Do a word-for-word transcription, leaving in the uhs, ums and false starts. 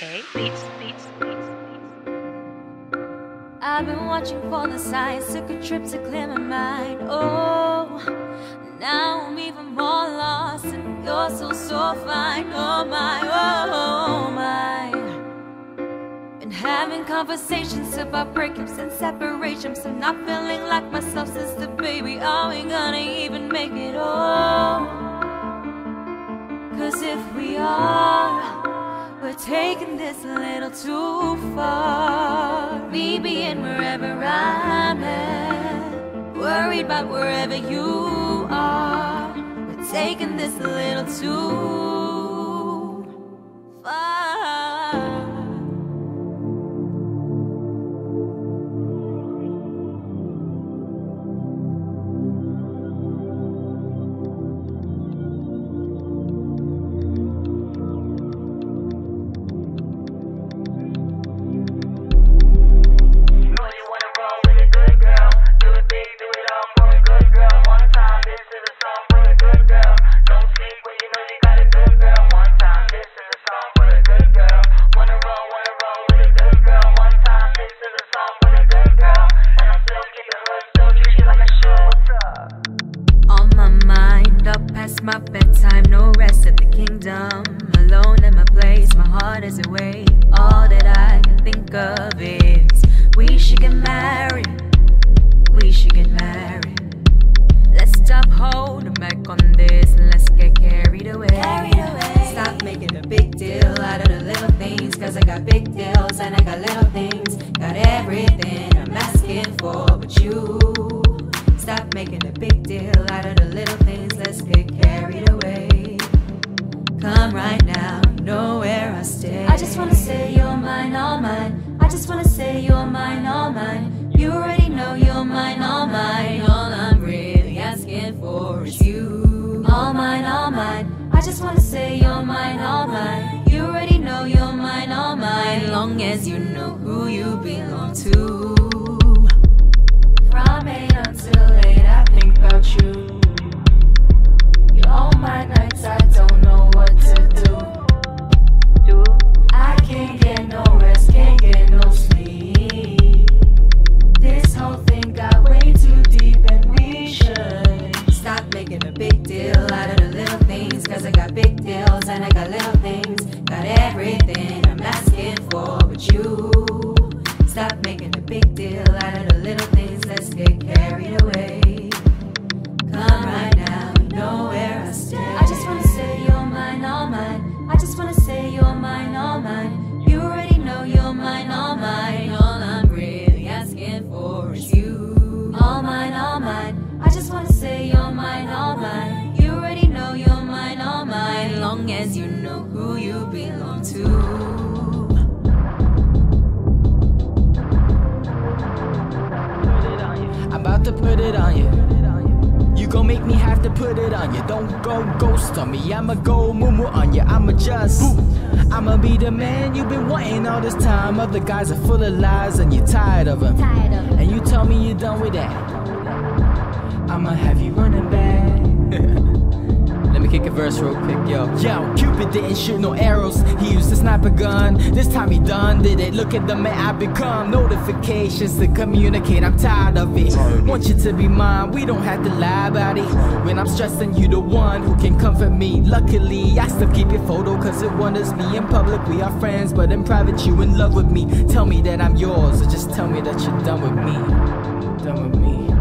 Okay. Beats, beats, beats, beats. I've been watching for the signs, took a trip to clear my mind. Oh, now I'm even more lost, and you're so, so fine. Oh my, oh my. Been having conversations about breakups and separations. I'm not feeling like myself since the baby. Are we gonna even make it? Oh, cause if we are, we're taking this a little too far. Me being wherever I'm at, worried about wherever you are. We're taking this a little too far. Look at the man I become, notifications to communicate, I'm tired of it. Want you to be mine, we don't have to lie about it. When I'm stressing, you the one who can comfort me. Luckily, I still keep your photo cause it wonders me. In public, we are friends, but in private, you in love with me. Tell me that I'm yours, or just tell me that you're done with me. Done with me.